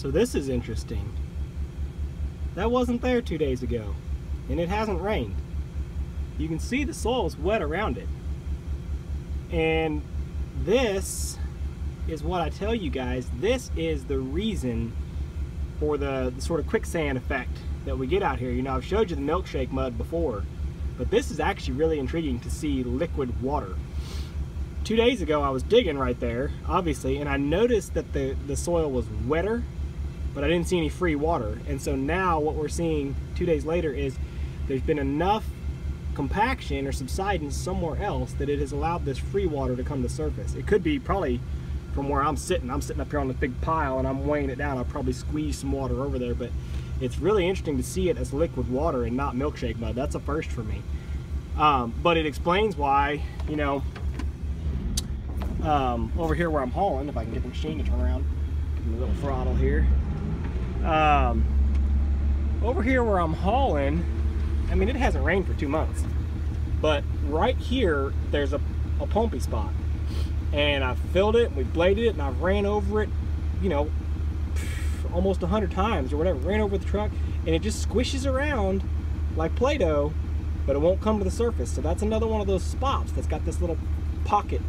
So this is interesting. That wasn't there 2 days ago, and it hasn't rained. You can see the soil is wet around it. And this is what I tell you guys, this is the reason for the sort of quicksand effect that we get out here. You know, I've showed you the milkshake mud before, but this is actually really intriguing to see liquid water. 2 days ago I was digging right there, obviously, and I noticed that the soil was wetter, but I didn't see any free water. And so now what we're seeing 2 days later is there's been enough compaction or subsidence somewhere else that it has allowed this free water to come to surface. It could be probably from where I'm sitting up here on the big pile and I'm weighing it down, I'll probably squeeze some water over there, but it's really interesting to see it as liquid water and not milkshake mud. That's a first for me. But it explains why, you know, over here where I'm hauling, if I can get the machine to turn around, give me a little throttle here. Over here where I'm hauling, I mean, it hasn't rained for 2 months, but right here, there's a pumpy spot, and I've filled it, and we bladed it, and I've ran over it, you know, almost 100 times or whatever, ran over the truck, and it just squishes around like Play-Doh, but it won't come to the surface. So that's another one of those spots that's got this little pocket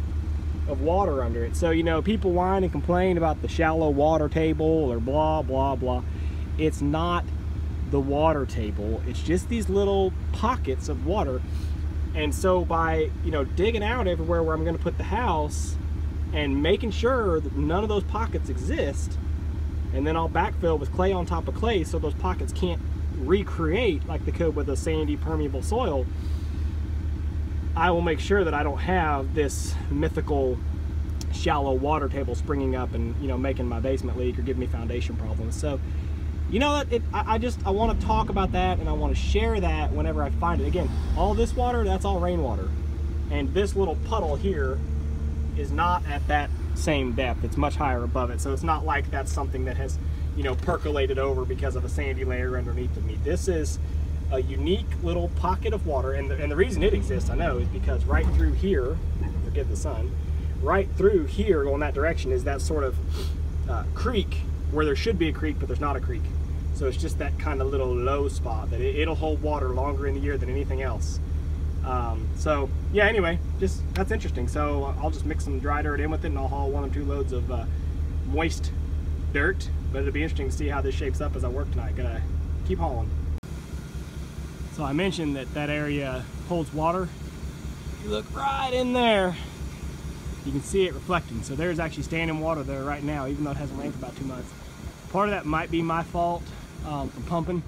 of water under it. So, you know, people whine and complain about the shallow water table or blah, blah, blah. It's not the water table. It's just these little pockets of water. And so by, you know, digging out everywhere where I'm going to put the house and making sure that none of those pockets exist, and then I'll backfill with clay on top of clay so those pockets can't recreate like they could with a sandy permeable soil, I will make sure that I don't have this mythical shallow water table springing up and, you know, making my basement leak or giving me foundation problems. So, you know, I want to talk about that, and I want to share that whenever I find it. Again, all this water, that's all rainwater. And this little puddle here is not at that same depth. It's much higher above it. So it's not like that's something that has, you know, percolated over because of a sandy layer underneath of me. This is a unique little pocket of water, and the reason it exists, I know, is because right through here, forgive the sun, right through here going that direction is that sort of creek where there should be a creek, but there's not a creek. So it's just that kind of little low spot that it'll hold water longer in the year than anything else. So yeah, anyway, just that's interesting. So I'll just mix some dry dirt in with it, and I'll haul 1 or 2 loads of moist dirt. But it'll be interesting to see how this shapes up as I work tonight. Gotta keep hauling. So I mentioned that area holds water. If you look right in there, you can see it reflecting. So there's actually standing water there right now, even though it hasn't rained for about 2 months. Part of that might be my fault for pumping.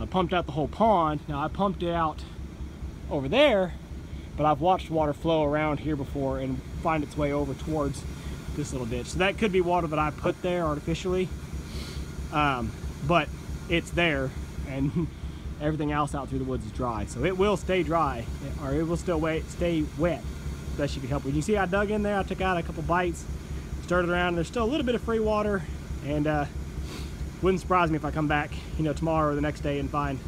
I pumped out the whole pond. Now I pumped it out over there, but I've watched water flow around here before and find its way over towards this little ditch. So that could be water that I put there artificially, but it's there, and everything else out through the woods is dry. So it will stay dry, or it will still stay wet. That should be helpful. You can see I dug in there, I took out a couple bites, stirred it around, and there's still a little bit of free water, and wouldn't surprise me if I come back, you know, tomorrow or the next day and find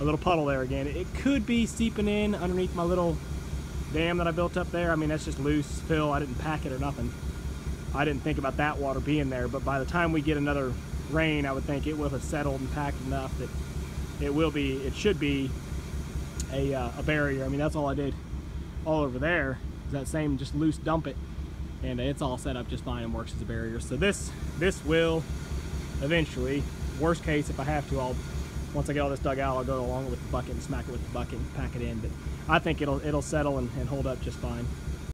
a little puddle there again. It could be seeping in underneath my little dam that I built up there. I mean, that's just loose fill. I didn't pack it or nothing. I didn't think about that water being there, but by the time we get another rain, I would think it will have settled and packed enough that it should be a barrier. I mean, that's all I did all over there, is that same just loose dump it, and it's all set up just fine and works as a barrier. So this will eventually, worst case, if I have to, once I get all this dug out, I'll go along with the bucket and smack it with the bucket and pack it in, but I think it'll settle and hold up just fine.